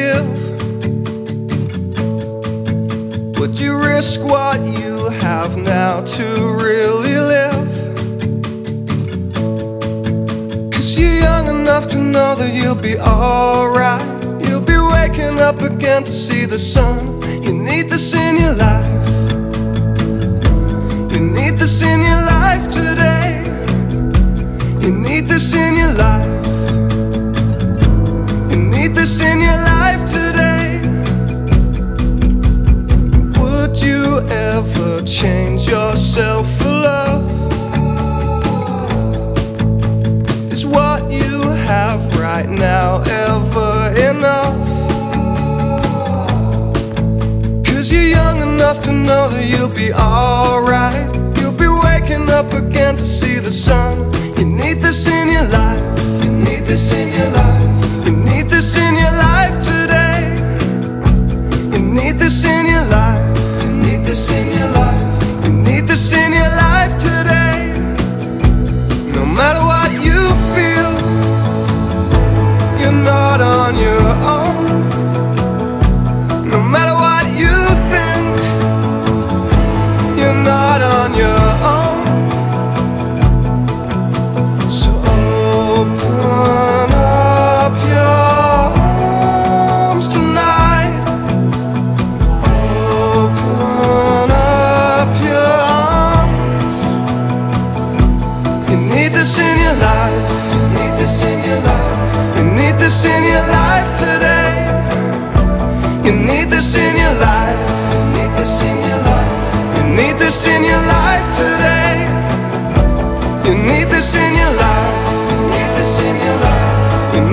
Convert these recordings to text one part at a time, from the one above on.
give? Would you risk what you have now to really live? 'Cause you're young enough to know that you'll be alright. You'll be waking up again to see the sun. You need this in your life. You need this in your life today. You need this in your life. You need this in your life today. Would you ever change yourself for love? Is what you have right now ever enough? 'Cause you're young enough to know that you'll be alright. You'll be waking up again to see the sun. You need this in your life. You need this in your life. You need this in your life today. You need this in your life. You need this in your life. You need this in your life today. No matter what you feel, you're not on your own. No matter what you think, you're not on your own. You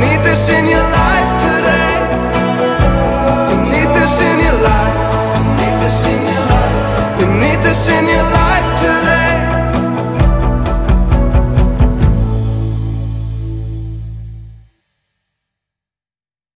need this in your life.